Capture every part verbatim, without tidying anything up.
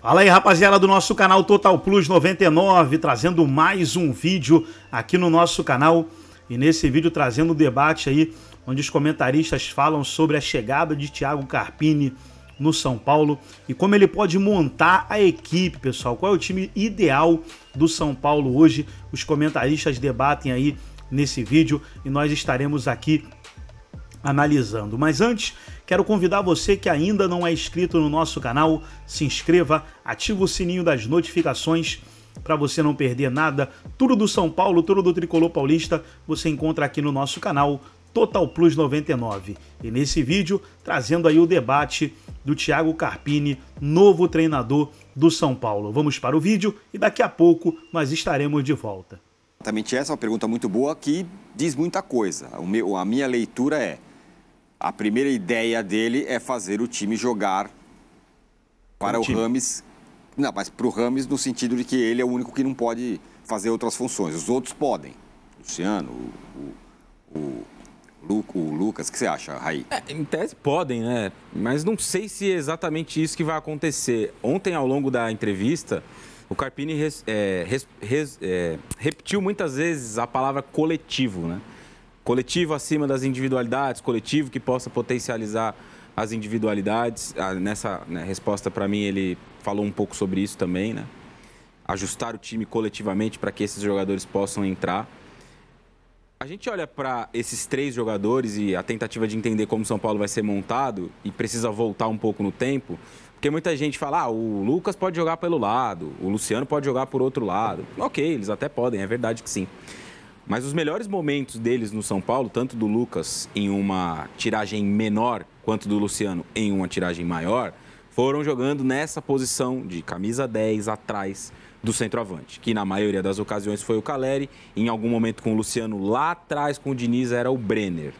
Fala aí, rapaziada do nosso canal Total Plus noventa e nove, trazendo mais um vídeo aqui no nosso canal. E nesse vídeo trazendo um debate aí, onde os comentaristas falam sobre a chegada de Thiago Carpini no São Paulo e como ele pode montar a equipe, pessoal. Qual é o time ideal do São Paulo hoje? Os comentaristas debatem aí nesse vídeo e nós estaremos aqui analisando. Mas antes, quero convidar você que ainda não é inscrito no nosso canal, se inscreva, ativa o sininho das notificações para você não perder nada. Tudo do São Paulo, tudo do Tricolor Paulista, você encontra aqui no nosso canal Total Plus noventa e nove. E nesse vídeo, trazendo aí o debate do Thiago Carpini, novo treinador do São Paulo. Vamos para o vídeo e daqui a pouco nós estaremos de volta. Exatamente, essa é uma pergunta muito boa que diz muita coisa. O meu, a minha leitura é: a primeira ideia dele é fazer o time jogar para o, o Rames. Não, mas para o Rames no sentido de que ele é o único que não pode fazer outras funções. Os outros podem. O Luciano, o, o, o, o Lucas, o que você acha, Raí? É, em tese podem, né? Mas não sei se é exatamente isso que vai acontecer. Ontem, ao longo da entrevista, o Carpini res, é, res, res, é, repetiu muitas vezes a palavra coletivo, né? Coletivo acima das individualidades, coletivo que possa potencializar as individualidades. Nessa, né, resposta para mim ele falou um pouco sobre isso também, né? Ajustar o time coletivamente para que esses jogadores possam entrar. A gente olha para esses três jogadores e a tentativa de entender como o São Paulo vai ser montado e precisa voltar um pouco no tempo, porque muita gente fala, ah, o Lucas pode jogar pelo lado, o Luciano pode jogar por outro lado. Ok, eles até podem, é verdade que sim. Mas os melhores momentos deles no São Paulo, tanto do Lucas em uma tiragem menor, quanto do Luciano em uma tiragem maior, foram jogando nessa posição de camisa dez atrás do centroavante, que na maioria das ocasiões foi o Calleri, em algum momento com o Luciano, lá atrás com o Diniz era o Brenner.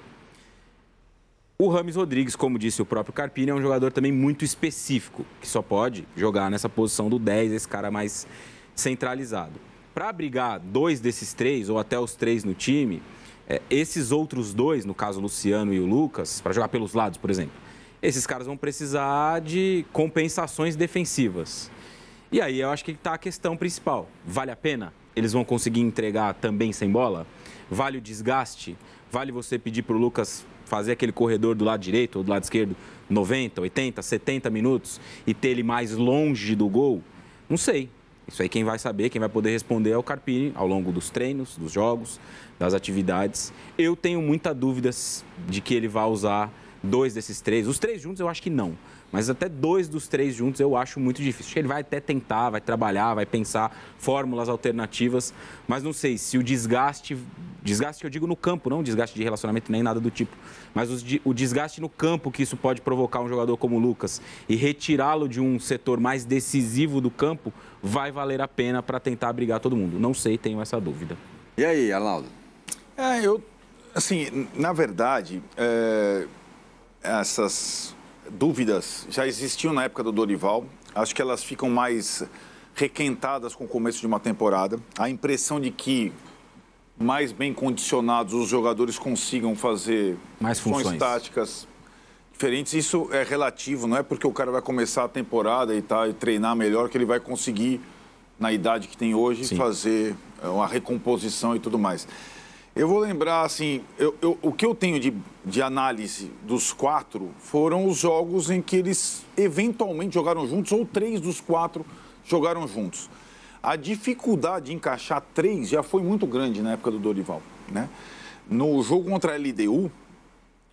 O James Rodríguez, como disse o próprio Carpini, é um jogador também muito específico, que só pode jogar nessa posição do dez, esse cara mais centralizado. Para abrigar dois desses três, ou até os três no time, é, esses outros dois, no caso o Luciano e o Lucas, para jogar pelos lados, por exemplo, esses caras vão precisar de compensações defensivas. E aí eu acho que está a questão principal. Vale a pena? Eles vão conseguir entregar também sem bola? Vale o desgaste? Vale você pedir para o Lucas fazer aquele corredor do lado direito ou do lado esquerdo noventa, oitenta, setenta minutos e ter ele mais longe do gol? Não sei. Isso aí quem vai saber, quem vai poder responder é o Carpini, ao longo dos treinos, dos jogos, das atividades. Eu tenho muita dúvida de que ele vá usar dois desses três. Os três juntos eu acho que não, mas até dois dos três juntos eu acho muito difícil. Acho que ele vai até tentar, vai trabalhar, vai pensar fórmulas alternativas, mas não sei se o desgaste, desgaste que eu digo no campo, não desgaste de relacionamento nem nada do tipo, mas o desgaste no campo que isso pode provocar um jogador como o Lucas e retirá-lo de um setor mais decisivo do campo vai valer a pena para tentar abrigar todo mundo. Não sei, tenho essa dúvida. E aí, Arnaldo? É, eu, assim, na verdade, é... essas dúvidas já existiam na época do Dorival. Acho que elas ficam mais requentadas com o começo de uma temporada. A impressão de que mais bem condicionados os jogadores consigam fazer mais funções táticas diferentes. Isso é relativo, não é porque o cara vai começar a temporada e, tá, e treinar melhor que ele vai conseguir, na idade que tem hoje, sim, fazer uma recomposição e tudo mais. Eu vou lembrar, assim, eu, eu, o que eu tenho de, de análise dos quatro foram os jogos em que eles eventualmente jogaram juntos, ou três dos quatro jogaram juntos. A dificuldade de encaixar três já foi muito grande na época do Dorival, né? No jogo contra a L D U,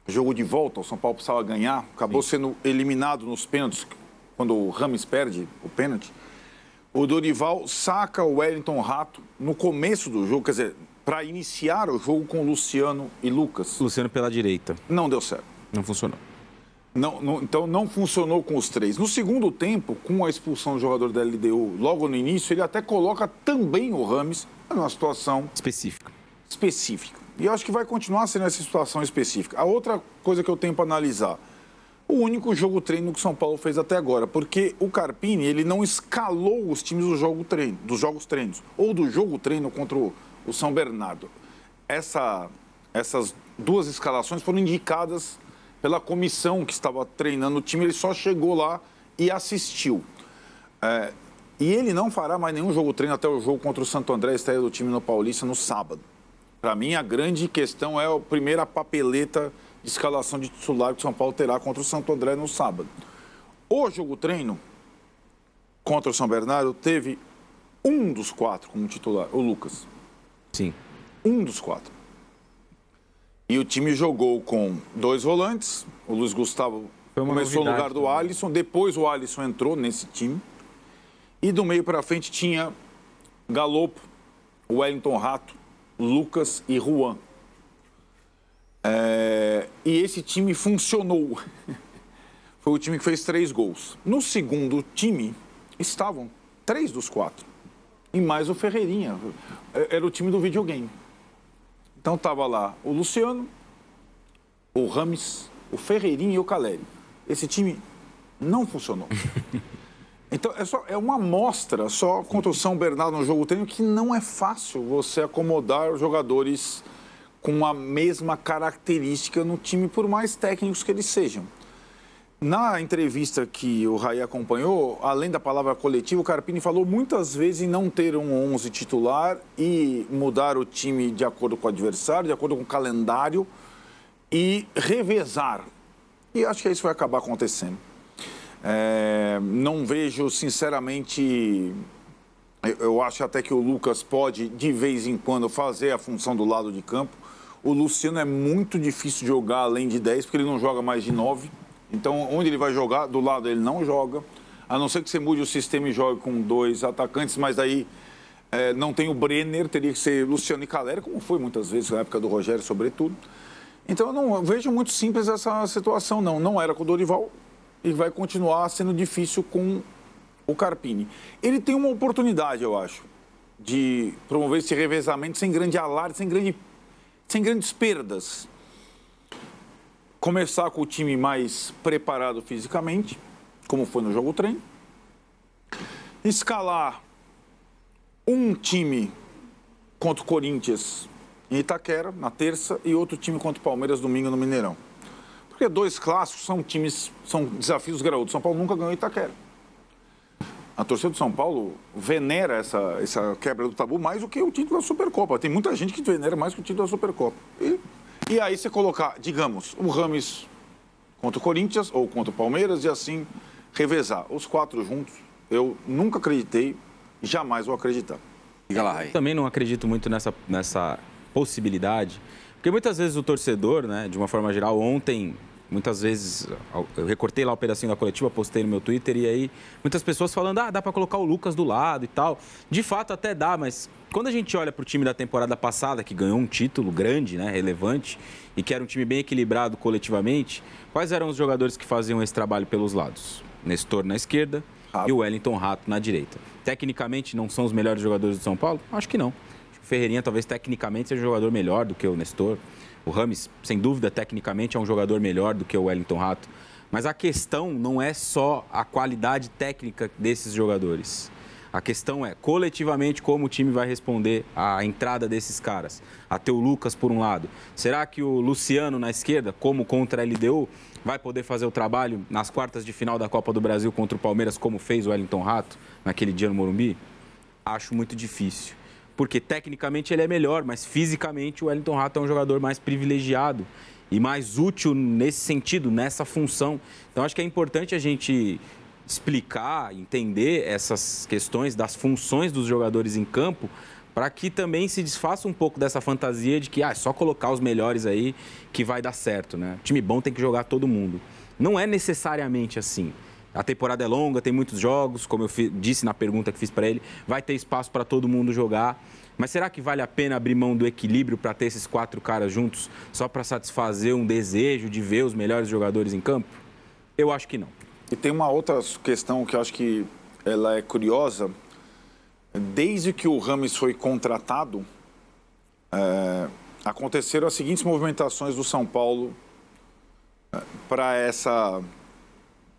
jogo de volta, o São Paulo precisava ganhar, acabou sim, sendo eliminado nos pênaltis, quando o Rames perde o pênalti. O Dorival saca o Wellington Rato no começo do jogo, quer dizer, para iniciar o jogo com Luciano e Lucas. Luciano pela direita. Não deu certo. Não funcionou. Não, não, então, não funcionou com os três. No segundo tempo, com a expulsão do jogador da L D U, logo no início, ele até coloca também o Rames numa situação específica. Específica. E eu acho que vai continuar sendo essa situação específica. A outra coisa que eu tenho para analisar, o único jogo-treino que o São Paulo fez até agora, porque o Carpini, ele não escalou os times do jogo-treino, dos jogos-treinos, ou do jogo-treino contra o o São Bernardo. Essa, essas duas escalações foram indicadas pela comissão que estava treinando o time, ele só chegou lá e assistiu. É, e ele não fará mais nenhum jogo treino até o jogo contra o Santo André, estreia do time no Paulista, no sábado. Para mim, a grande questão é a primeira papeleta de escalação de titular que o São Paulo terá contra o Santo André no sábado. O jogo treino contra o São Bernardo teve um dos quatro como titular, o Lucas. Sim. Um dos quatro. E o time jogou com dois volantes, o Luiz Gustavo começou no lugar do Alisson, depois o Alisson entrou nesse time. E do meio para frente tinha Galopo, Wellington Rato, Lucas e Juan. É... E esse time funcionou. Foi o time que fez três gols. No segundo time, estavam três dos quatro. E mais o Ferreirinha. Era o time do videogame. Então estava lá o Luciano, o Rames, o Ferreirinha e o Calleri. Esse time não funcionou. Então, é, só, é uma amostra só contra o São Bernardo no jogo treino, que não é fácil você acomodar os jogadores com a mesma característica no time, por mais técnicos que eles sejam. Na entrevista que o Raí acompanhou, além da palavra coletiva, o Carpini falou muitas vezes em não ter um onze titular e mudar o time de acordo com o adversário, de acordo com o calendário e revezar. E acho que isso vai acabar acontecendo. É, não vejo, sinceramente, eu, eu acho até que o Lucas pode, de vez em quando, fazer a função do lado de campo. O Luciano é muito difícil jogar além de dez, porque ele não joga mais de nove. Então, onde ele vai jogar, do lado ele não joga. A não ser que você mude o sistema e jogue com dois atacantes, mas daí é, não tem o Brenner, teria que ser Luciano e Calleri, como foi muitas vezes na época do Rogério, sobretudo. Então, eu não eu vejo muito simples essa situação, não. Não era com o Dorival. E vai continuar sendo difícil com o Carpini. Ele tem uma oportunidade, eu acho, de promover esse revezamento sem grande alarde, sem, grande, sem grandes perdas. Começar com o time mais preparado fisicamente, como foi no jogo treino. Escalar um time contra o Corinthians em Itaquera, na terça, e outro time contra o Palmeiras, domingo, no Mineirão. Porque dois clássicos são times, são desafios graúdos. São Paulo nunca ganhou Itaquera. A torcida do São Paulo venera essa, essa quebra do tabu mais do que o título da Supercopa. Tem muita gente que venera mais que o título da Supercopa. E, e aí você colocar, digamos, o Rames contra o Corinthians ou contra o Palmeiras e assim revezar. Os quatro juntos, eu nunca acreditei, jamais vou acreditar. Diga lá, Raí. Eu também não acredito muito nessa, nessa possibilidade. Porque muitas vezes o torcedor, né, de uma forma geral, ontem, muitas vezes, eu recortei lá o pedacinho da coletiva, postei no meu Twitter e aí muitas pessoas falando, ah, dá para colocar o Lucas do lado e tal. De fato, até dá, mas quando a gente olha para o time da temporada passada, que ganhou um título grande, né, relevante, e que era um time bem equilibrado coletivamente, quais eram os jogadores que faziam esse trabalho pelos lados? Nestor na esquerda Rato. E o Wellington Rato na direita. Tecnicamente, não são os melhores jogadores do São Paulo? Acho que não. Ferreirinha talvez tecnicamente seja um jogador melhor do que o Nestor. O Rames, sem dúvida, tecnicamente é um jogador melhor do que o Wellington Rato. Mas a questão não é só a qualidade técnica desses jogadores. A questão é, coletivamente, como o time vai responder à entrada desses caras. A ter o Lucas por um lado. Será que o Luciano na esquerda, como contra a L D U, vai poder fazer o trabalho nas quartas de final da Copa do Brasil contra o Palmeiras, como fez o Wellington Rato naquele dia no Morumbi? Acho muito difícil. Porque tecnicamente ele é melhor, mas fisicamente o Wellington Rato é um jogador mais privilegiado e mais útil nesse sentido, nessa função. Então acho que é importante a gente explicar, entender essas questões das funções dos jogadores em campo, para que também se desfaça um pouco dessa fantasia de que ah, é só colocar os melhores aí que vai dar certo, né? Time bom tem que jogar todo mundo. Não é necessariamente assim. A temporada é longa, tem muitos jogos, como eu disse na pergunta que fiz para ele, vai ter espaço para todo mundo jogar. Mas será que vale a pena abrir mão do equilíbrio para ter esses quatro caras juntos só para satisfazer um desejo de ver os melhores jogadores em campo? Eu acho que não. E tem uma outra questão que eu acho que ela é curiosa. Desde que o Rames foi contratado, é, aconteceram as seguintes movimentações do São Paulo é, para essa...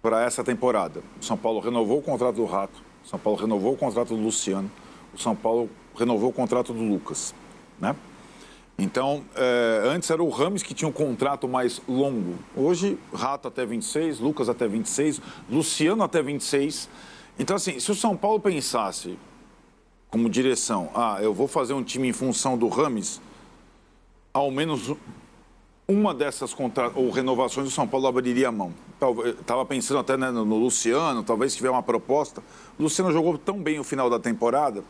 para essa temporada. O São Paulo renovou o contrato do Rato, o São Paulo renovou o contrato do Luciano, o São Paulo renovou o contrato do Lucas, né? Então, eh, antes era o Rames que tinha um contrato mais longo. Hoje, Rato até vinte e seis, Lucas até vinte e seis, Luciano até vinte e seis. Então, assim, se o São Paulo pensasse como direção, ah, eu vou fazer um time em função do Rames, ao menos uma dessas contra... ou renovações o São Paulo abriria a mão. Estava pensando até, né, no Luciano, talvez tiver uma proposta. O Luciano jogou tão bem o final da temporada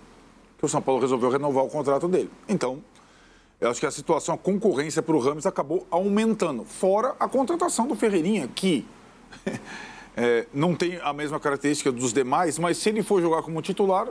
que o São Paulo resolveu renovar o contrato dele. Então, eu acho que a situação, a concorrência para o Rames acabou aumentando. Fora a contratação do Ferreirinha, que é, não tem a mesma característica dos demais, mas se ele for jogar como titular,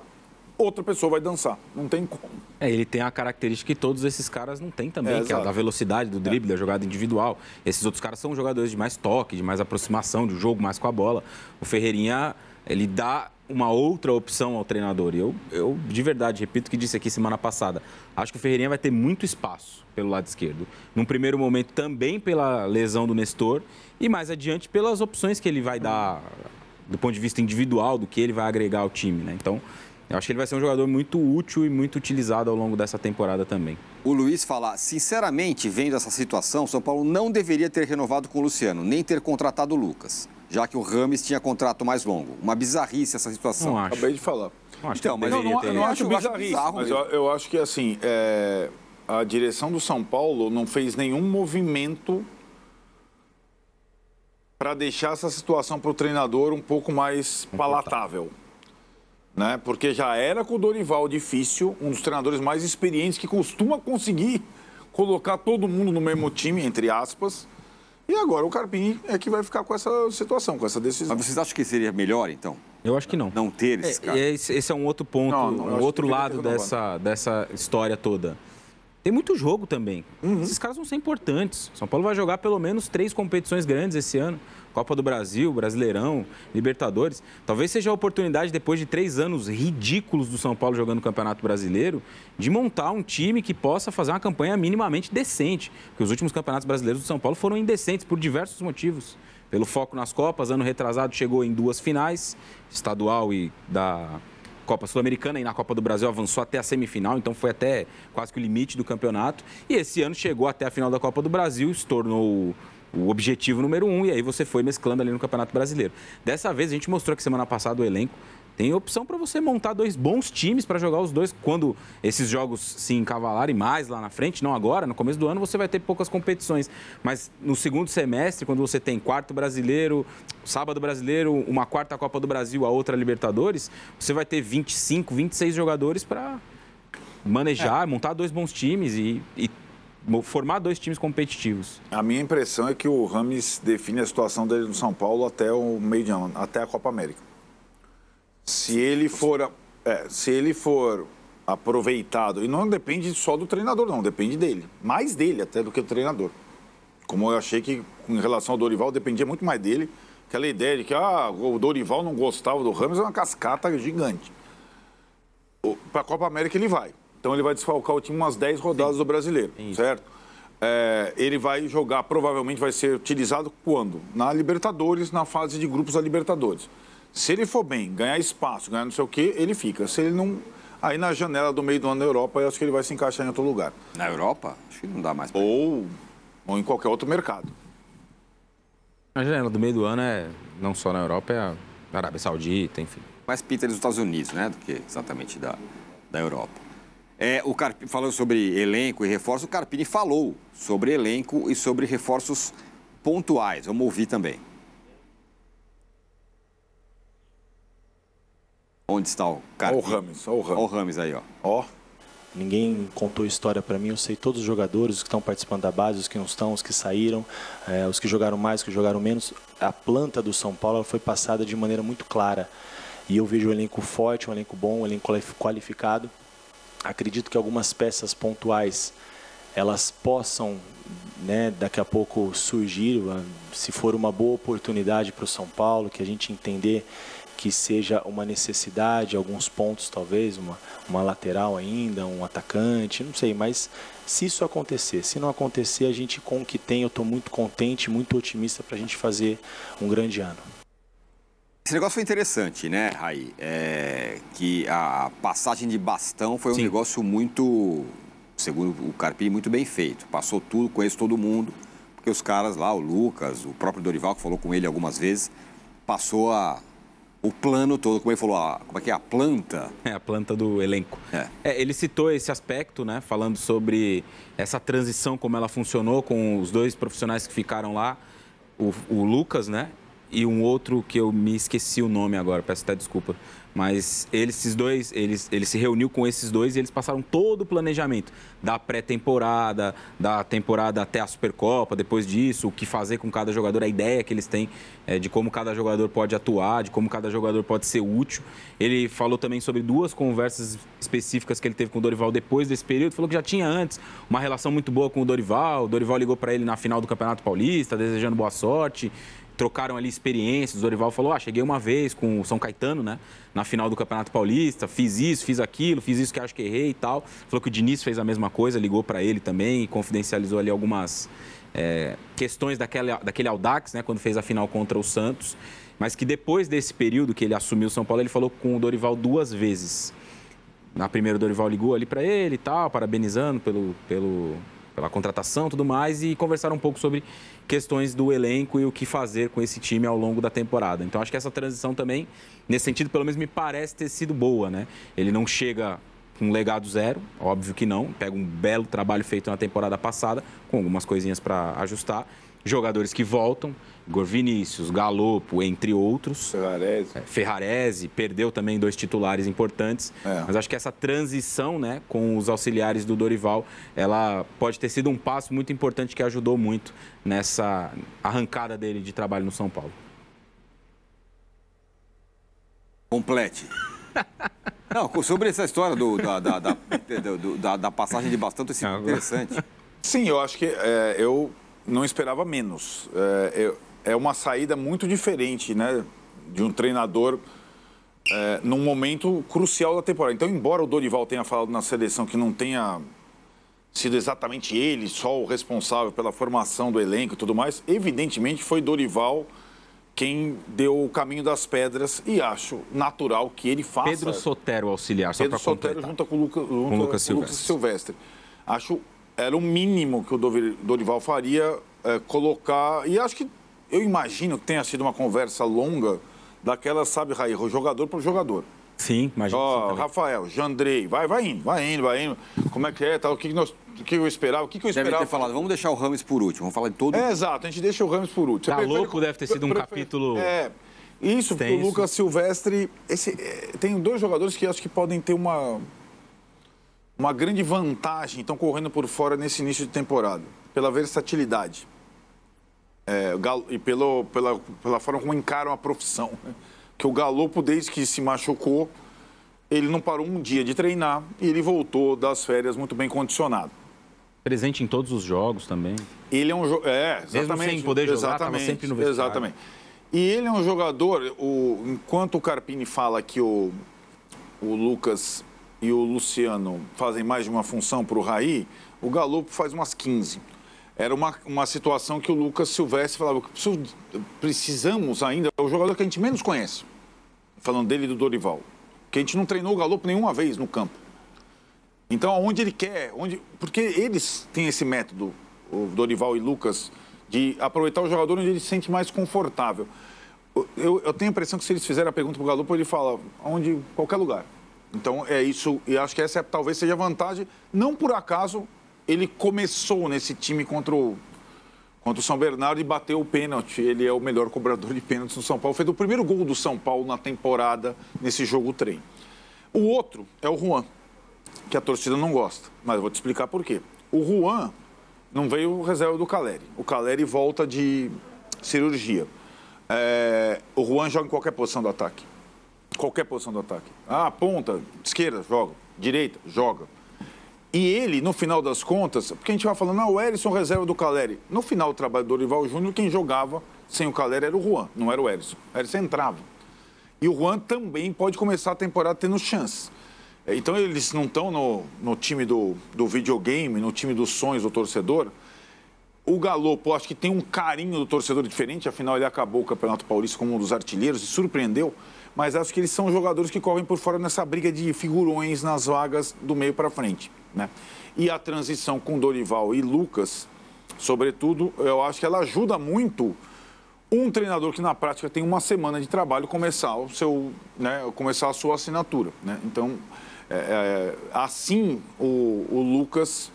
outra pessoa vai dançar. Não tem como. É, ele tem a característica que todos esses caras não têm também, é, que é a da velocidade, do drible, é. da jogada individual. Esses outros caras são jogadores de mais toque, de mais aproximação, de jogo mais com a bola. O Ferreirinha, ele dá uma outra opção ao treinador. E eu, eu, de verdade, repito o que disse aqui semana passada. Acho que o Ferreirinha vai ter muito espaço pelo lado esquerdo. Num primeiro momento, também pela lesão do Nestor. E mais adiante, pelas opções que ele vai dar do ponto de vista individual, do que ele vai agregar ao time, né? Então, eu acho que ele vai ser um jogador muito útil e muito utilizado ao longo dessa temporada também. O Luiz fala, sinceramente, vendo essa situação, o São Paulo não deveria ter renovado com o Luciano, nem ter contratado o Lucas, já que o Rames tinha contrato mais longo. Uma bizarrice essa situação. Não acho. Acabei de falar. Não acho então, que mas não, não, eu não acho bizarrice, bizarro, mas eu, eu acho que, assim, é, a direção do São Paulo não fez nenhum movimento para deixar essa situação para o treinador um pouco mais palatável. Né? Porque já era com o Dorival difícil, um dos treinadores mais experientes que costuma conseguir colocar todo mundo no mesmo time, entre aspas. E agora o Carpini é que vai ficar com essa situação, com essa decisão. Mas vocês acham que seria melhor, então? Eu acho que não. Não ter esses caras. É, esse é um outro ponto, não, não, um outro lado dessa, dessa história toda. Tem muito jogo também. Uhum. Esses caras vão ser importantes. São Paulo vai jogar pelo menos três competições grandes esse ano. Copa do Brasil, Brasileirão, Libertadores. Talvez seja a oportunidade, depois de três anos ridículos do São Paulo jogando o Campeonato Brasileiro, de montar um time que possa fazer uma campanha minimamente decente. Porque os últimos campeonatos brasileiros do São Paulo foram indecentes por diversos motivos. Pelo foco nas Copas, ano retrasado chegou em duas finais, estadual e da Copa Sul-Americana, e na Copa do Brasil avançou até a semifinal, então foi até quase que o limite do campeonato. E esse ano chegou até a final da Copa do Brasil, se tornou o objetivo número um, e aí você foi mesclando ali no Campeonato Brasileiro. Dessa vez, a gente mostrou que semana passada o elenco tem opção para você montar dois bons times para jogar os dois quando esses jogos se encavalarem mais lá na frente. Não agora, no começo do ano você vai ter poucas competições, mas no segundo semestre, quando você tem quarto brasileiro, sábado brasileiro, uma quarta Copa do Brasil, a outra Libertadores, você vai ter vinte e cinco, vinte e seis jogadores para manejar, é. montar dois bons times e, e formar dois times competitivos. A minha impressão é que o Rames define a situação dele no São Paulo até o meio de ano, até a Copa América. Se ele for, é, se ele for aproveitado, e não depende só do treinador, não, depende dele. Mais dele até do que do treinador. Como eu achei que, em relação ao Dorival, dependia muito mais dele. Aquela ideia de que ah, o Dorival não gostava do Rames é uma cascata gigante. Para a Copa América ele vai. Então ele vai desfalcar o time umas dez rodadas Sim. do brasileiro, Sim. certo? É, ele vai jogar, provavelmente vai ser utilizado quando? Na Libertadores, na fase de grupos da Libertadores. Se ele for bem, ganhar espaço, ganhar não sei o quê, ele fica. Se ele não... Aí na janela do meio do ano na Europa, eu acho que ele vai se encaixar em outro lugar. Na Europa? Acho que não dá mais pra ele. Ou, ou em qualquer outro mercado. A janela do meio do ano é, não só na Europa, é a Arábia Saudita, enfim. Mais pinta dos Estados Unidos, né? Do que exatamente da, da Europa. É, o Carpini falou sobre elenco e reforço. O Carpini falou sobre elenco e sobre reforços pontuais. Vamos ouvir também. Onde está o Carpini? Olha o Rames, olha o Rames. Olha o Rames aí, ó. Ó. Ninguém contou história para mim, eu sei todos os jogadores, os que estão participando da base, os que não estão, os que saíram, é, os que jogaram mais, os que jogaram menos. A planta do São Paulo foi passada de maneira muito clara. E eu vejo um elenco forte, um elenco bom, um elenco qualificado. Acredito que algumas peças pontuais, elas possam, né, daqui a pouco surgir, se for uma boa oportunidade para o São Paulo, que a gente entender que seja uma necessidade, alguns pontos talvez, uma, uma lateral ainda, um atacante, não sei, mas se isso acontecer, se não acontecer, a gente com o que tem, eu estou muito contente, muito otimista para a gente fazer um grande ano. Esse negócio foi interessante, né, Raí? É, que a passagem de bastão foi um Sim. negócio muito, segundo o Carpini, muito bem feito. Passou tudo, conheço todo mundo, porque os caras lá, o Lucas, o próprio Dorival, que falou com ele algumas vezes, passou a o plano todo, como ele falou, a, como é que é a planta? É, a planta do elenco. É. É, ele citou esse aspecto, né, falando sobre essa transição, como ela funcionou com os dois profissionais que ficaram lá, o, o Lucas, né, e um outro que eu me esqueci o nome agora, peço até desculpa. Mas eles, esses dois, eles, ele se reuniu com esses dois e eles passaram todo o planejamento da pré-temporada, da temporada até a Supercopa, depois disso, o que fazer com cada jogador, a ideia que eles têm é, de como cada jogador pode atuar, de como cada jogador pode ser útil. Ele falou também sobre duas conversas específicas que ele teve com o Dorival depois desse período, falou que já tinha antes uma relação muito boa com o Dorival, o Dorival ligou para ele na final do Campeonato Paulista, desejando boa sorte. Trocaram ali experiências, o Dorival falou, ah, cheguei uma vez com o São Caetano, né, na final do Campeonato Paulista, fiz isso, fiz aquilo, fiz isso que acho que errei e tal. Falou que o Diniz fez a mesma coisa, ligou para ele também e confidencializou ali algumas é, questões daquela, daquele Audax, né, quando fez a final contra o Santos. Mas que depois desse período que ele assumiu o São Paulo, ele falou com o Dorival duas vezes. Na primeira, o Dorival ligou ali para ele e tal, parabenizando pelo... pelo... pela contratação e tudo mais, e conversaram um pouco sobre questões do elenco e o que fazer com esse time ao longo da temporada. Então, acho que essa transição também, nesse sentido, pelo menos me parece ter sido boa, né? Ele não chega com um legado zero, óbvio que não, pega um belo trabalho feito na temporada passada, com algumas coisinhas para ajustar, jogadores que voltam, Igor Vinícius, Galopo, entre outros. Ferrarese. Ferrarese, perdeu também dois titulares importantes. É. Mas acho que essa transição, né, com os auxiliares do Dorival, ela pode ter sido um passo muito importante que ajudou muito nessa arrancada dele de trabalho no São Paulo. Complete. Não, sobre essa história do, da, da, da, da, da passagem de bastante, isso é interessante. Sim, eu acho que é, eu... não esperava menos. É, é uma saída muito diferente, né, de um treinador é, num momento crucial da temporada. Então, embora o Dorival tenha falado na seleção que não tenha sido exatamente ele só o responsável pela formação do elenco e tudo mais, evidentemente foi Dorival quem deu o caminho das pedras, e acho natural que ele faça... Pedro Sotero auxiliar, só para completar. Pedro Sotero junto com o Luca, junto com Lucas, com Silvestre. Lucas Silvestre. Acho... era o mínimo que o Dorival faria, é, colocar... E acho que, eu imagino que tenha sido uma conversa longa daquela, sabe, Raí, jogador por jogador. Sim, imagino. Ó, oh, Rafael, Jandrei, vai, vai indo, vai indo, vai indo. Como é que é, tal, o que, nós, o que eu esperava, o que, que eu esperava... Deve ter falado, vamos deixar o Rames por último, vamos falar de todo... É, exato, a gente deixa o Rames por último. Tá prefere... louco, deve ter sido um prefere... capítulo... É, isso, porque o Lucas Silvestre... Esse, é, tem dois jogadores que acho que podem ter uma... uma grande vantagem, estão correndo por fora nesse início de temporada, pela versatilidade é, e pelo, pela, pela forma como encaram a profissão. Que o Galopo, desde que se machucou, ele não parou um dia de treinar e ele voltou das férias muito bem condicionado. Presente em todos os jogos também. Ele é um jogador... É, exatamente. Mesmo sem poder jogar, estava sempre no vestiário. Exatamente. E ele é um jogador... O, enquanto o Carpini fala que o, o Lucas... e o Luciano fazem mais de uma função para o Raí, o Galopo faz umas quinze. Era uma, uma situação que o Lucas Silvestre falava que precisamos ainda, é o jogador que a gente menos conhece, falando dele e do Dorival, que a gente não treinou o Galopo nenhuma vez no campo. Então, aonde ele quer, onde, porque eles têm esse método, o Dorival e Lucas, de aproveitar o jogador onde ele se sente mais confortável. Eu, eu tenho a impressão que se eles fizerem a pergunta para o Galopo, ele fala, aonde, qualquer lugar. Então, é isso, e acho que essa é, talvez seja a vantagem. Não por acaso, ele começou nesse time contra o, contra o São Bernardo e bateu o pênalti. Ele é o melhor cobrador de pênaltis no São Paulo. Fez o primeiro gol do São Paulo na temporada, nesse jogo trem. O outro é o Juan, que a torcida não gosta, mas eu vou te explicar por quê. O Juan não veio reserva do Calleri. O Calleri volta de cirurgia. É, o Juan joga em qualquer posição do ataque. Qualquer posição do ataque. Ah, ponta, esquerda, joga. Direita, joga. E ele, no final das contas, porque a gente vai falando, ah, o Ellison reserva do Calleri. No final do trabalho do Dorival Júnior, quem jogava sem o Calleri era o Juan, não era o Ellison. O Ellison entrava. E o Juan também pode começar a temporada tendo chance. Então, eles não estão no, no time do, do videogame, no time dos sonhos do torcedor. O Galopo, acho que tem um carinho do torcedor diferente, afinal, ele acabou o Campeonato Paulista como um dos artilheiros e surpreendeu. Mas acho que eles são jogadores que correm por fora nessa briga de figurões nas vagas do meio para frente, né? E a transição com Dorival e Lucas, sobretudo, eu acho que ela ajuda muito um treinador que na prática tem uma semana de trabalho começar o seu, né, começar a sua assinatura, né? Então, é, é, assim o, o Lucas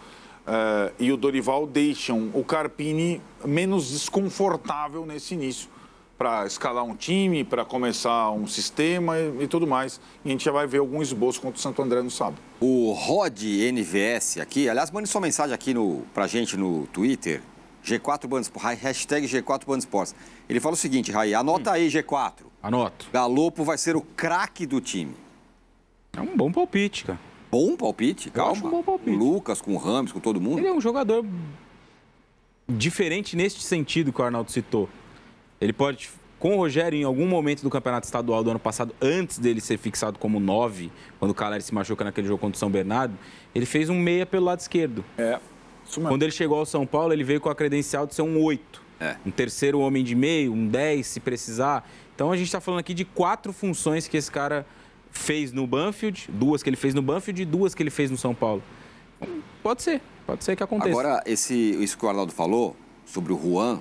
é, e o Dorival deixam o Carpini menos desconfortável nesse início para escalar um time, para começar um sistema e, e tudo mais. E a gente já vai ver algum esboço contra o Santo André no sábado. O Rod N V S aqui, aliás, mande sua mensagem aqui no, pra gente no Twitter, G quatro Band Esportes, hashtag G quatro Band Esportes. Ele fala o seguinte, Raí, anota hum. aí G quatro. Anoto. Galopo vai ser o craque do time. É um bom palpite, cara. Bom palpite? Eu Calma. Acho um bom palpite. Com o Lucas, com o Rames, com todo mundo. Ele é um jogador diferente neste sentido que o Arnaldo citou. Ele pode, com o Rogério, em algum momento do Campeonato Estadual do ano passado, antes dele ser fixado como nove, quando o Calleri se machuca naquele jogo contra o São Bernardo, ele fez um meia pelo lado esquerdo. É, isso mesmo. Quando ele chegou ao São Paulo, ele veio com a credencial de ser um oito. É. Um terceiro homem de meio, um dez, se precisar. Então, a gente está falando aqui de quatro funções que esse cara fez no Banfield, duas que ele fez no Banfield e duas que ele fez no São Paulo. Pode ser, pode ser que aconteça. Agora, esse, isso que o Arnaldo falou sobre o Juan...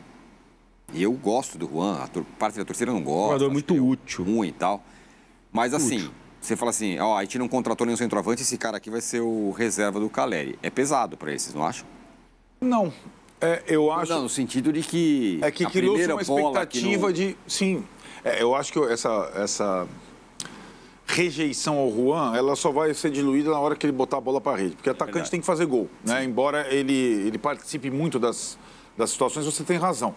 E eu gosto do Juan, a parte da torcida não gosta. Um jogador muito útil. Ruim e tal. Mas assim, útil. Você fala assim, ó, a gente não contratou nenhum centroavante, esse cara aqui vai ser o reserva do Calleri. É pesado pra eles, vocês não acham? Não, é, eu acho... Não, no sentido de que... É que criou-se uma expectativa não... de... Sim, é, eu acho que essa, essa rejeição ao Juan, ela só vai ser diluída na hora que ele botar a bola pra rede. Porque o atacante Verdade. tem que fazer gol, né? Sim. Embora ele, ele participe muito das, das situações, você tem razão.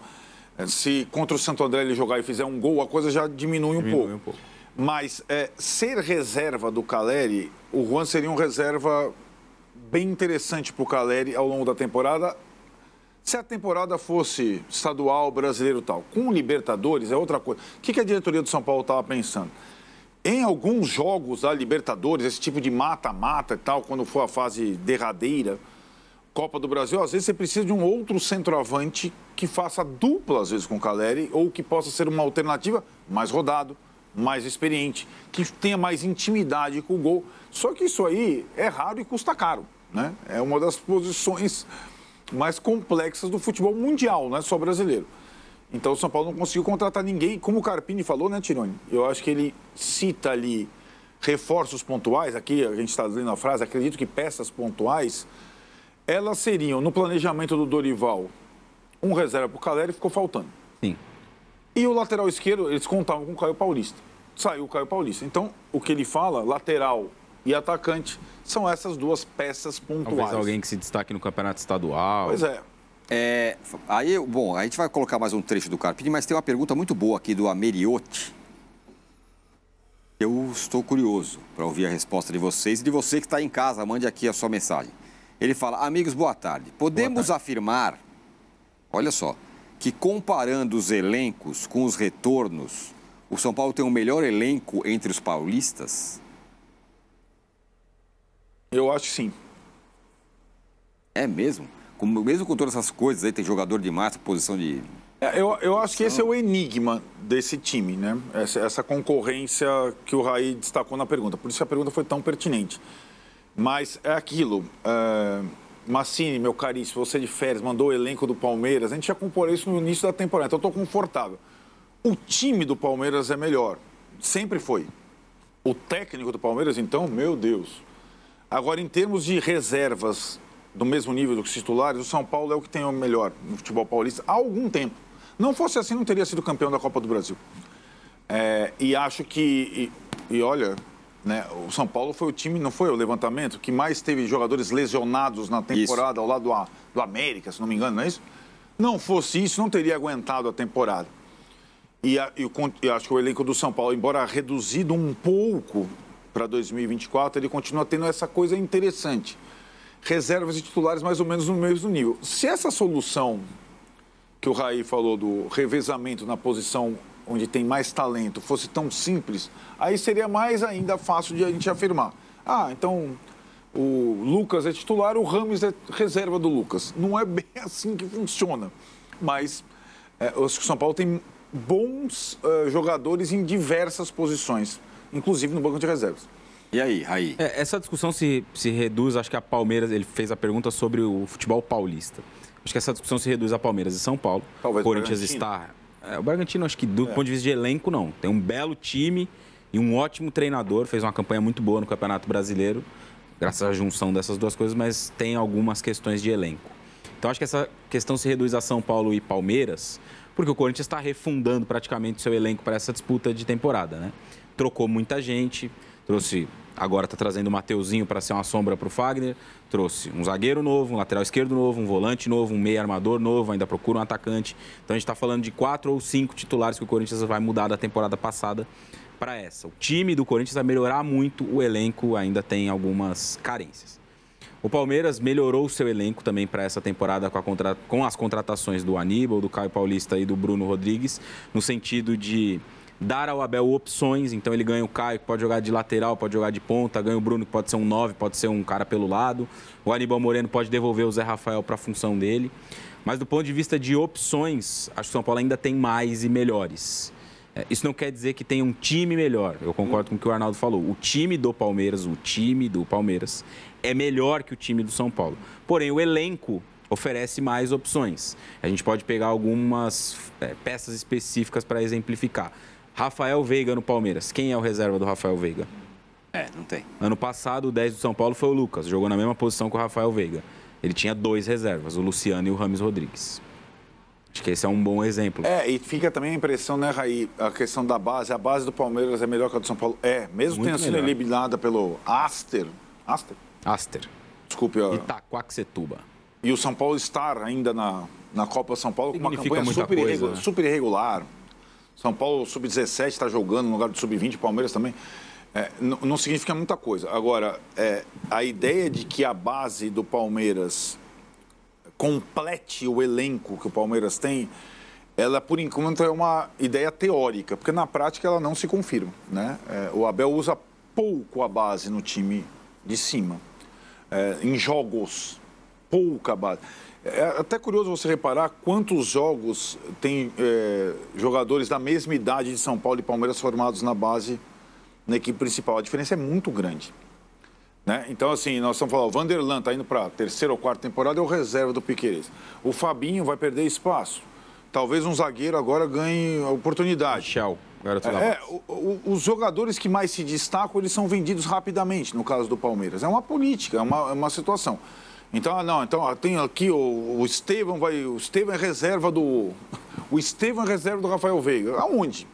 Se contra o Santo André ele jogar e fizer um gol, a coisa já diminui um, diminui pouco. um pouco. Mas é, ser reserva do Calleri, o Juan seria um reserva bem interessante para o Calleri ao longo da temporada. Se a temporada fosse estadual, brasileiro e tal, com Libertadores é outra coisa. O que a diretoria do São Paulo estava pensando? Em alguns jogos da Libertadores, esse tipo de mata-mata e tal, quando for a fase derradeira... Copa do Brasil, às vezes você precisa de um outro centroavante que faça dupla, às vezes, com o Calleri, ou que possa ser uma alternativa mais rodado, mais experiente, que tenha mais intimidade com o gol. Só que isso aí é raro e custa caro, né? É uma das posições mais complexas do futebol mundial, não é só brasileiro. Então, o São Paulo não conseguiu contratar ninguém, como o Carpini falou, né, Tironi? Eu acho que ele cita ali reforços pontuais, aqui a gente está lendo a frase, acredito que peças pontuais... Elas seriam, no planejamento do Dorival, um reserva para o Calleri, ficou faltando. Sim. E o lateral esquerdo, eles contavam com o Caio Paulista. Saiu o Caio Paulista. Então, o que ele fala, lateral e atacante, são essas duas peças pontuais. Talvez alguém que se destaque no campeonato estadual. Pois é. é aí, bom, a gente vai colocar mais um trecho do Carpini, mas tem uma pergunta muito boa aqui do Ameriotti. Eu estou curioso para ouvir a resposta de vocês e de você que está em casa. Mande aqui a sua mensagem. Ele fala, amigos, boa tarde. Podemos boa tarde. afirmar, olha só, que comparando os elencos com os retornos, o São Paulo tem o melhor elenco entre os paulistas? Eu acho que sim. É mesmo? Como, mesmo com todas essas coisas aí, tem jogador demais, posição de... É, eu, eu acho que esse é o enigma desse time, né? Essa, essa concorrência que o Raí destacou na pergunta. Por isso que a pergunta foi tão pertinente. Mas é aquilo, uh, Massini, meu caríssimo, você de férias, mandou o elenco do Palmeiras, a gente já comparou isso no início da temporada, então eu estou confortável. O time do Palmeiras é melhor, sempre foi. O técnico do Palmeiras, então, meu Deus. Agora, em termos de reservas do mesmo nível dos titulares, o São Paulo é o que tem o melhor no futebol paulista há algum tempo. Não fosse assim, não teria sido campeão da Copa do Brasil. É, e acho que, e, e olha... Né? O São Paulo foi o time, não foi o levantamento, que mais teve jogadores lesionados na temporada, isso. ao lado do, do América, se não me engano, não é isso? Não fosse isso, não teria aguentado a temporada. E a, eu, eu acho que o elenco do São Paulo, embora reduzido um pouco para dois mil e vinte e quatro, ele continua tendo essa coisa interessante. Reservas e titulares mais ou menos no mesmo nível. Se essa solução que o Raí falou do revezamento na posição... onde tem mais talento, fosse tão simples, aí seria mais ainda fácil de a gente afirmar. Ah, então o Lucas é titular, o Rames é reserva do Lucas. Não é bem assim que funciona. Mas é, o São Paulo tem bons uh, jogadores em diversas posições, inclusive no banco de reservas. E aí, Raí? É, essa discussão se, se reduz, acho que a Palmeiras, ele fez a pergunta sobre o futebol paulista. Acho que essa discussão se reduz a Palmeiras e São Paulo. Talvez o Corinthians está... É, o Bragantino, acho que do é. ponto de vista de elenco, não. Tem um belo time e um ótimo treinador. Fez uma campanha muito boa no Campeonato Brasileiro, graças à junção dessas duas coisas, mas tem algumas questões de elenco. Então, acho que essa questão se reduz a São Paulo e Palmeiras, porque o Corinthians está refundando praticamente seu elenco para essa disputa de temporada, né? Trocou muita gente, trouxe... Agora está trazendo o Mateuzinho para ser uma sombra para o Fagner. Trouxe um zagueiro novo, um lateral esquerdo novo, um volante novo, um meio armador novo, ainda procura um atacante. Então, a gente está falando de quatro ou cinco titulares que o Corinthians vai mudar da temporada passada para essa. O time do Corinthians vai melhorar muito, o elenco ainda tem algumas carências. O Palmeiras melhorou o seu elenco também para essa temporada com, a contra... com as contratações do Aníbal, do Caio Paulista e do Bruno Rodrigues, no sentido de... dar ao Abel opções, então ele ganha o Caio, que pode jogar de lateral, pode jogar de ponta, ganha o Bruno, que pode ser um nove, pode ser um cara pelo lado. O Aníbal Moreno pode devolver o Zé Rafael para a função dele. Mas do ponto de vista de opções, acho que o São Paulo ainda tem mais e melhores. É, isso não quer dizer que tenha um time melhor. Eu concordo com o que o Arnaldo falou. O time do Palmeiras, o time do Palmeiras é melhor que o time do São Paulo. Porém, o elenco oferece mais opções. A gente pode pegar algumas é, peças específicas para exemplificar. Raphael Veiga no Palmeiras. Quem é o reserva do Raphael Veiga? É, não tem. Ano passado, o dez do São Paulo foi o Lucas. Jogou na mesma posição que o Raphael Veiga. Ele tinha dois reservas, o Luciano e o Rames Rodriguez. Acho que esse é um bom exemplo. É, e fica também a impressão, né, Raí? A questão da base. A base do Palmeiras é melhor que a do São Paulo. É, mesmo tendo sido eliminada pelo Aster. Aster? Aster. Desculpe. A... Itaquaquecetuba. E o São Paulo estar ainda na, na Copa São Paulo com uma campanha super, coisa, irregu... né? super irregular. São Paulo, sub dezessete, está jogando no lugar do sub vinte, Palmeiras também. É, não, não significa muita coisa. Agora, é, a ideia de que a base do Palmeiras complete o elenco que o Palmeiras tem, ela, por enquanto, é uma ideia teórica, porque na prática ela não se confirma, né? É, o Abel usa pouco a base no time de cima, é, em jogos, pouca base. É até curioso você reparar quantos jogos tem é, jogadores da mesma idade de São Paulo e Palmeiras formados na base, na equipe principal. A diferença é muito grande, né? Então, assim, nós estamos falando, o Vanderlan está indo para a terceira ou quarta temporada, é o reserva do Piqueires. O Fabinho vai perder espaço. Talvez um zagueiro agora ganhe a oportunidade. Michel, garoto da base. Os jogadores que mais se destacam, eles são vendidos rapidamente, no caso do Palmeiras. É uma política, é uma, é uma situação. Então, não, então tem aqui o, o Estevão, vai, o Estevão é reserva do... O Estevão é reserva do Raphael Veiga. Aonde?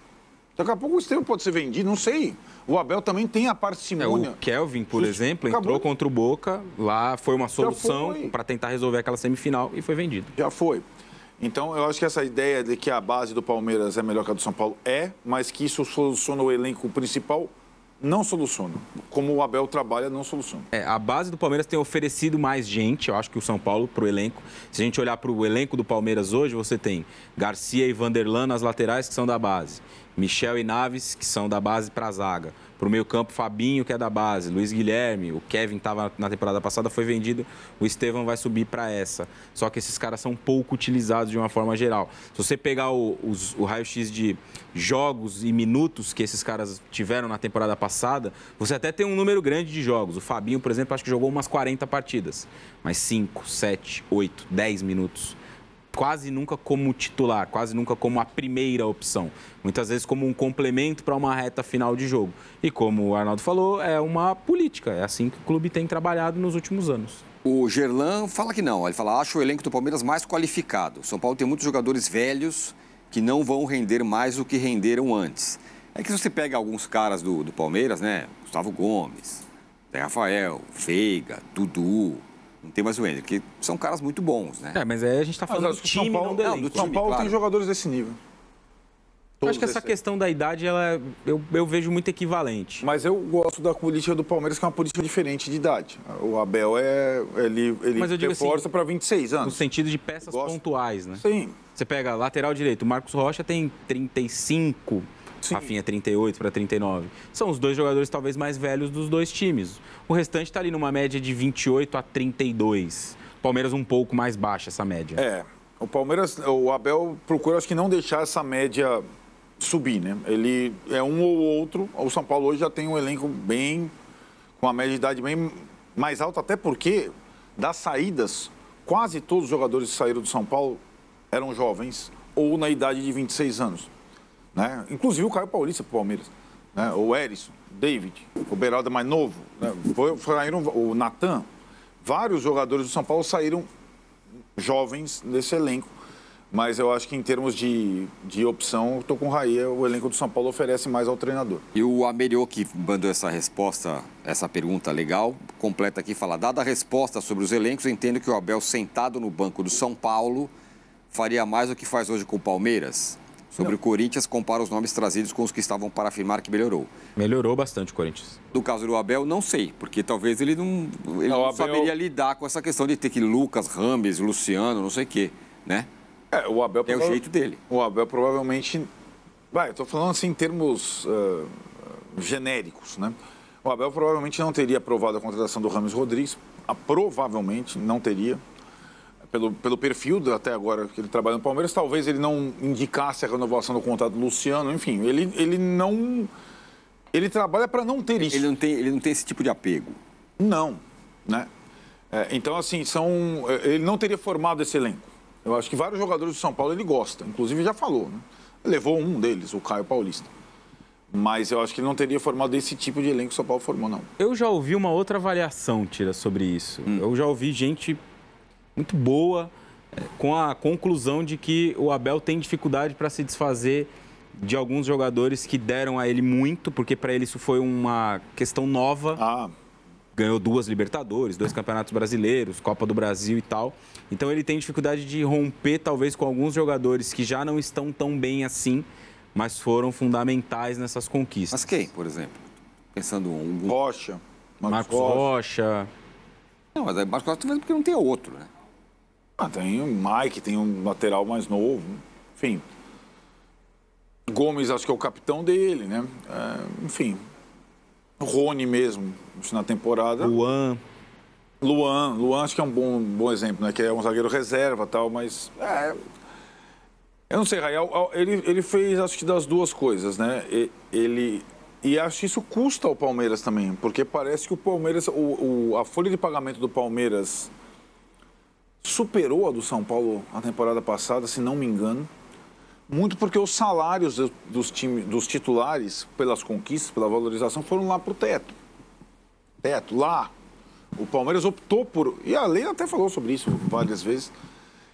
Daqui a pouco o Estevão pode ser vendido, não sei. O Abel também tem a parcimônia. É, o Kelvin, por Just... exemplo, entrou Acabou. contra o Boca, lá foi uma solução para tentar resolver aquela semifinal e foi vendido. Já foi. Então, eu acho que essa ideia de que a base do Palmeiras é melhor que a do São Paulo é, mas que isso soluciona o elenco principal... Não soluciona. Como o Abel trabalha, não soluciona. É, a base do Palmeiras tem oferecido mais gente, eu acho que o São Paulo, para o elenco. Se a gente olhar para o elenco do Palmeiras hoje, você tem Garcia e Vanderlan nas laterais, que são da base. Michel e Naves, que são da base para a zaga. Para o meio campo, Fabinho, que é da base. Luiz Guilherme, o Kevin estava na temporada passada, foi vendido. O Estevão vai subir para essa. Só que esses caras são pouco utilizados de uma forma geral. Se você pegar o, os, o raio-x de jogos e minutos que esses caras tiveram na temporada passada, você até tem um número grande de jogos. O Fabinho, por exemplo, acho que jogou umas quarenta partidas. Mas cinco, sete, oito, dez minutos. Quase nunca como titular, quase nunca como a primeira opção. Muitas vezes como um complemento para uma reta final de jogo. E como o Arnaldo falou, é uma política. É assim que o clube tem trabalhado nos últimos anos. O Gerlan fala que não. Ele fala, acho o elenco do Palmeiras mais qualificado. O São Paulo tem muitos jogadores velhos que não vão render mais do que renderam antes. É que se você pega alguns caras do, do Palmeiras, né? Gustavo Gomes, Zé Rafael, Veiga, Dudu... Não tem mais o Ender, que são caras muito bons, né? É, mas aí a gente tá falando ah, do time, São Paulo, não do elenco. Não, do São Paulo claro. Tem jogadores desse nível. Todos acho que essa questão da idade, ela, eu, eu vejo muito equivalente. Mas eu gosto da política do Palmeiras, que é uma política diferente de idade. O Abel, é ele, ele reforça assim, para vinte e seis anos. No sentido de peças pontuais, né? Sim. Você pega lateral direito, o Marcos Rocha tem trinta e cinco... Sim. Rafinha, trinta e oito para trinta e nove. São os dois jogadores talvez mais velhos dos dois times. O restante está ali numa média de vinte e oito a trinta e dois. O Palmeiras um pouco mais baixa essa média. É, o Palmeiras, o Abel procura, acho que não deixar essa média subir, né? Ele é um ou outro. O São Paulo hoje já tem um elenco bem, com uma média de idade bem mais alta, até porque das saídas, quase todos os jogadores que saíram do São Paulo eram jovens ou na idade de vinte e seis anos. Né? Inclusive o Caio Paulista para o Palmeiras, né? O Erisson, David, o Beraldo mais novo, né? Saíram, o Natan, vários jogadores do São Paulo saíram jovens desse elenco. Mas eu acho que em termos de, de opção, eu estou com o Raia, o elenco do São Paulo oferece mais ao treinador. E o Américo, que mandou essa resposta, essa pergunta legal, completa aqui, fala, dada a resposta sobre os elencos, entendo que o Abel sentado no banco do São Paulo faria mais do que faz hoje com o Palmeiras. Sobre Não. o Corinthians, compara os nomes trazidos com os que estavam para afirmar que melhorou. Melhorou bastante o Corinthians. No caso do Abel, não sei, porque talvez ele não, ele não, não Abel... saberia lidar com essa questão de ter que Lucas, Rames, Luciano, não sei o quê, né? É, o Abel, é o jeito dele. O Abel provavelmente... Vai, eu estou falando assim em termos uh, genéricos, né? O Abel provavelmente não teria aprovado a contratação do James Rodríguez. Ah, provavelmente não teria. Pelo, pelo perfil do, até agora que ele trabalha no Palmeiras, talvez ele não indicasse a renovação do contrato do Luciano. Enfim, ele, ele não... Ele trabalha para não ter isso. Ele não tem, ele não tem esse tipo de apego. Não, né? É, então, assim, são... Ele não teria formado esse elenco. Eu acho que vários jogadores do São Paulo ele gosta, inclusive já falou, né? Levou um deles, o Caio Paulista. Mas eu acho que ele não teria formado esse tipo de elenco que o São Paulo formou, não. Eu já ouvi uma outra avaliação, Tira, sobre isso. Hum. Eu já ouvi gente muito boa com a conclusão de que o Abel tem dificuldade para se desfazer de alguns jogadores que deram a ele muito, porque para ele isso foi uma questão nova. Ah. Ganhou duas Libertadores, dois Campeonatos Brasileiros, Copa do Brasil e tal. Então ele tem dificuldade de romper, talvez, com alguns jogadores que já não estão tão bem assim, mas foram fundamentais nessas conquistas. Mas quem, por exemplo? Pensando um... Rocha. Marcos, Marcos Rocha. Não, mas aí Marcos Rocha talvez porque não tem outro, né? Ah, tem o Mike, tem um lateral mais novo, enfim. Gomes, acho que é o capitão dele, né? É, enfim... Rony mesmo, na temporada. Luan. Luan, Luan acho que é um bom, bom exemplo, né? Que é um zagueiro reserva e tal, mas... É, eu não sei, Rael, ele, ele fez, acho que das duas coisas, né? Ele... E acho que isso custa ao Palmeiras também, porque parece que o Palmeiras... O, o, a folha de pagamento do Palmeiras superou a do São Paulo na temporada passada, se não me engano. Muito porque os salários dos, time, dos titulares, pelas conquistas, pela valorização, foram lá para o teto. Teto, lá. O Palmeiras optou por... E a Leila até falou sobre isso várias vezes,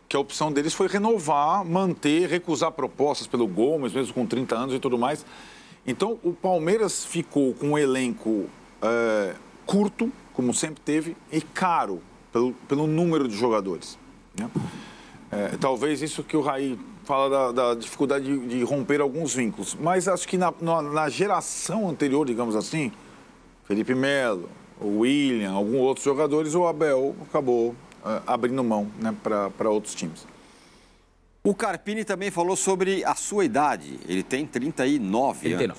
que a opção deles foi renovar, manter, recusar propostas pelo Gomes, mesmo com trinta anos e tudo mais. Então, o Palmeiras ficou com um elenco é, curto, como sempre teve, e caro, pelo, pelo número de jogadores. Né? É, talvez isso que o Raí... fala da, da dificuldade de, de romper alguns vínculos. Mas acho que na, na, na geração anterior, digamos assim, Felipe Melo, o William, alguns outros jogadores, o Abel acabou uh, abrindo mão, né, para outros times. O Carpini também falou sobre a sua idade. Ele tem trinta e nove anos.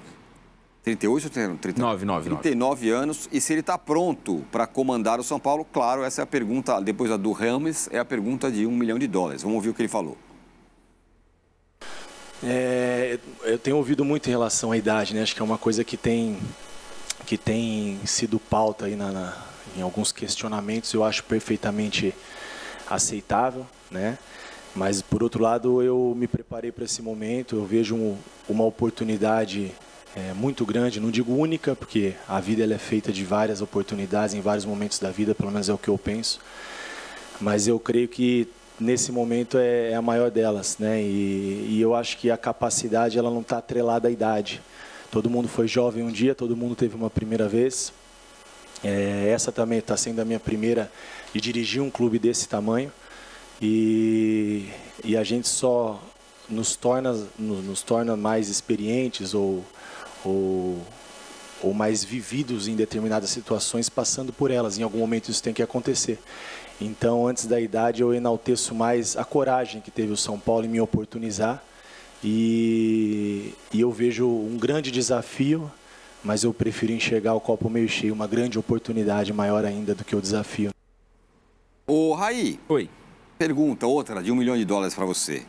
trinta e oito ou trinta e nove? trinta e nove, trinta e nove anos. E se ele está pronto para comandar o São Paulo? Claro, essa é a pergunta, depois a do Rames, é a pergunta de um milhão de dólares. Vamos ouvir o que ele falou. É, eu tenho ouvido muito em relação à idade, né? Acho que é uma coisa que tem, que tem sido pauta aí na, na, em alguns questionamentos, eu acho perfeitamente aceitável, né? Mas, por outro lado, eu me preparei para esse momento, eu vejo um, uma oportunidade é, muito grande, não digo única, porque a vida ela é feita de várias oportunidades em vários momentos da vida, pelo menos é o que eu penso, mas eu creio que nesse momento é a maior delas, né? E, e eu acho que a capacidade ela não está atrelada à idade. Todo mundo foi jovem um dia, todo mundo teve uma primeira vez. É, essa também está sendo a minha primeira de dirigir um clube desse tamanho. E, e a gente só nos torna, nos, nos torna mais experientes ou, ou, ou mais vividos em determinadas situações passando por elas. Em algum momento isso tem que acontecer. Então, antes da idade, eu enalteço mais a coragem que teve o São Paulo em me oportunizar. E, e eu vejo um grande desafio, mas eu prefiro enxergar o copo meio cheio, uma grande oportunidade maior ainda do que o desafio. Ô, Raí. Oi. Pergunta, outra de um milhão de dólares para você.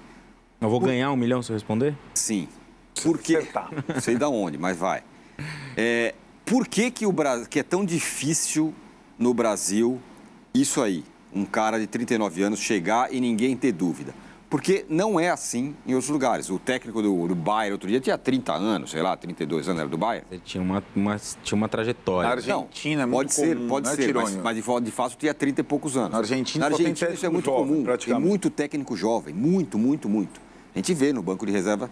Eu vou Por... ganhar um milhão se eu responder? Sim. Por quê? Tá. Não sei de onde, mas vai. É, por que, que, o Bra... que é tão difícil no Brasil isso aí? Um cara de trinta e nove anos chegar e ninguém ter dúvida. Porque não é assim em outros lugares. O técnico do, do Bayern, outro dia, tinha trinta anos, sei lá, trinta e dois anos, era do Bayern. Ele tinha uma, uma, tinha uma trajetória. Na Argentina não, é muito pode comum, ser, pode é ser, mas, mas de fato tinha trinta e poucos anos. Na Argentina, Na Argentina, Argentina isso é muito jovem, comum, tem muito técnico jovem, muito, muito, muito. A gente vê no banco de reserva.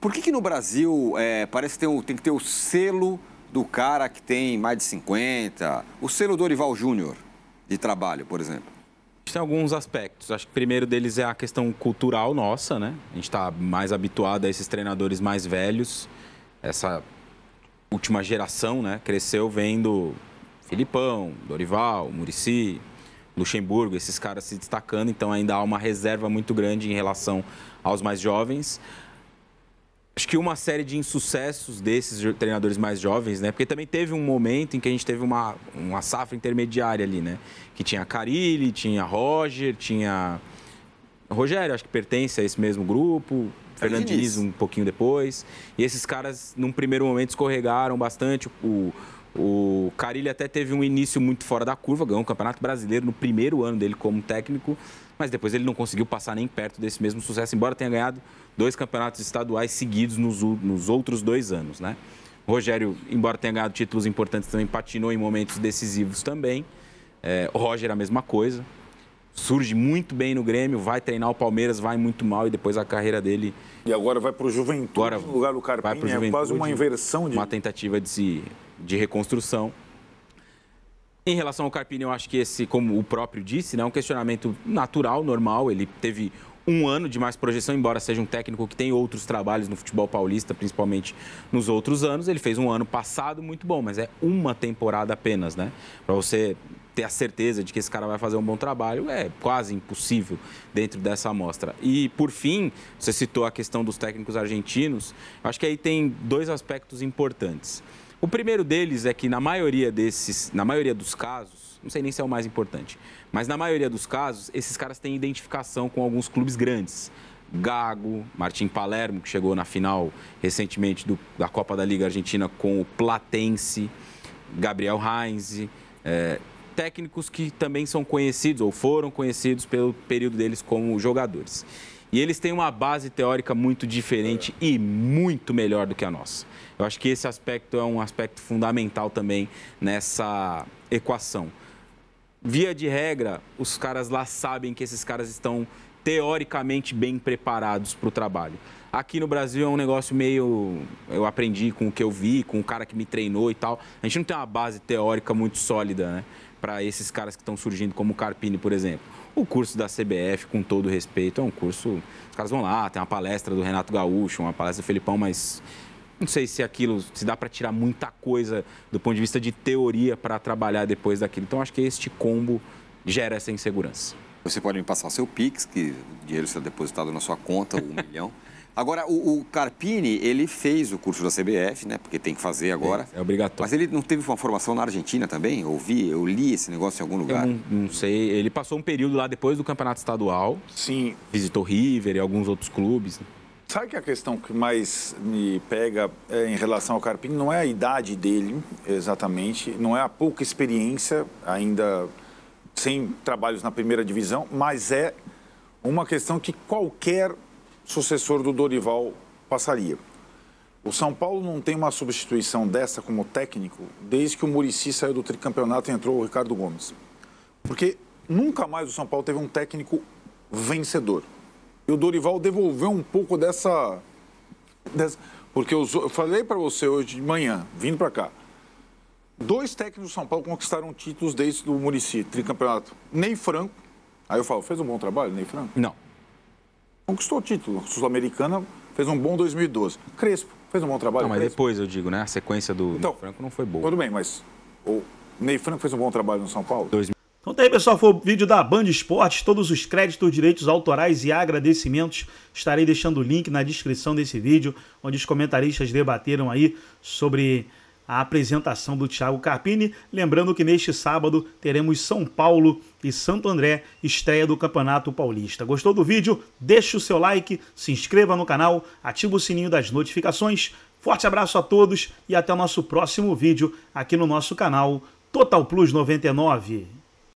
Por que que no Brasil é, parece que tem, um, tem que ter o selo do cara que tem mais de cinquenta, o selo Dorival Júnior de trabalho, por exemplo? Tem alguns aspectos. Acho que o primeiro deles é a questão cultural nossa, né? A gente está mais habituado a esses treinadores mais velhos. Essa última geração, né? Cresceu vendo Filipão, Dorival, Muricy, Luxemburgo, esses caras se destacando. Então, ainda há uma reserva muito grande em relação aos mais jovens. Acho que uma série de insucessos desses treinadores mais jovens, né? Porque também teve um momento em que a gente teve uma, uma safra intermediária ali, né? Que tinha Carille, tinha Roger, tinha... Rogério, acho que pertence a esse mesmo grupo. Fernando Diniz, um pouquinho depois. E esses caras, num primeiro momento, escorregaram bastante. O, o Carille até teve um início muito fora da curva, ganhou o Campeonato Brasileiro no primeiro ano dele como técnico. Mas depois ele não conseguiu passar nem perto desse mesmo sucesso, embora tenha ganhado dois campeonatos estaduais seguidos nos, nos outros dois anos, né? O Rogério, embora tenha ganhado títulos importantes, também patinou em momentos decisivos também. É, o Roger, a mesma coisa. Surge muito bem no Grêmio, vai treinar o Palmeiras, vai muito mal e depois a carreira dele... E agora vai para o Juventude, agora, no lugar do Carpini, é quase uma inversão de... Uma tentativa de, se, de reconstrução. Em relação ao Carpini, eu acho que esse, como o próprio disse, né, é um questionamento natural, normal. Ele teve um ano de mais projeção, embora seja um técnico que tem outros trabalhos no futebol paulista, principalmente nos outros anos. Ele fez um ano passado muito bom, mas é uma temporada apenas, né? Para você ter a certeza de que esse cara vai fazer um bom trabalho, é quase impossível dentro dessa amostra. E, por fim, você citou a questão dos técnicos argentinos. Eu acho que aí tem dois aspectos importantes. O primeiro deles é que na maioria desses, na maioria dos casos, não sei nem se é o mais importante, mas na maioria dos casos, esses caras têm identificação com alguns clubes grandes. Gago, Martim Palermo, que chegou na final recentemente do, da Copa da Liga Argentina com o Platense, Gabriel Heinze, é, técnicos que também são conhecidos ou foram conhecidos pelo período deles como jogadores. E eles têm uma base teórica muito diferente e muito melhor do que a nossa. Eu acho que esse aspecto é um aspecto fundamental também nessa equação. Via de regra, os caras lá sabem que esses caras estão teoricamente bem preparados para o trabalho. Aqui no Brasil é um negócio meio... Eu aprendi com o que eu vi, com o cara que me treinou e tal. A gente não tem uma base teórica muito sólida, né? Para esses caras que estão surgindo, como o Carpini, por exemplo. O curso da C B F, com todo respeito, é um curso... Os caras vão lá, tem uma palestra do Renato Gaúcho, uma palestra do Felipão, mas não sei se aquilo, se dá para tirar muita coisa do ponto de vista de teoria para trabalhar depois daquilo. Então, acho que este combo gera essa insegurança. Você pode me passar o seu Pix, que o dinheiro está depositado na sua conta, um milhão. Agora, o, o Carpini, ele fez o curso da C B F, né? Porque tem que fazer agora. É, é obrigatório. Mas ele não teve uma formação na Argentina também? Eu vi, eu li esse negócio em algum lugar. Eu não, não sei. Ele passou um período lá depois do Campeonato Estadual. Sim. Visitou River e alguns outros clubes. Sabe que a questão que mais me pega é, em relação ao Carpini não é a idade dele, exatamente. Não é a pouca experiência, ainda sem trabalhos na primeira divisão, mas é uma questão que qualquer sucessor do Dorival passaria. O São Paulo não tem uma substituição dessa como técnico desde que o Muricy saiu do tricampeonato e entrou o Ricardo Gomes. Porque nunca mais o São Paulo teve um técnico vencedor. E o Dorival devolveu um pouco dessa... dessa porque eu, eu falei para você hoje de manhã, vindo para cá, dois técnicos do São Paulo conquistaram títulos desde o Muricy, tricampeonato. Ney Franco, aí eu falo, fez um bom trabalho, Ney Franco? Não. Conquistou o título. Sul-Americana fez um bom dois mil e doze. Crespo fez um bom trabalho. Não, mas Crespo. Depois eu digo, né? A sequência do então, Ney Franco não foi boa. Tudo bem, mas o Ney Franco fez um bom trabalho no São Paulo. dois mil Então tá aí, pessoal. Foi o vídeo da Band Esportes. Todos os créditos, direitos autorais e agradecimentos. Estarei deixando o link na descrição desse vídeo, onde os comentaristas debateram aí sobre a apresentação do Thiago Carpini. Lembrando que neste sábado teremos São Paulo e Santo André, estreia do Campeonato Paulista. Gostou do vídeo? Deixe o seu like, se inscreva no canal, ativa o sininho das notificações. Forte abraço a todos e até o nosso próximo vídeo aqui no nosso canal Total Plus noventa e nove.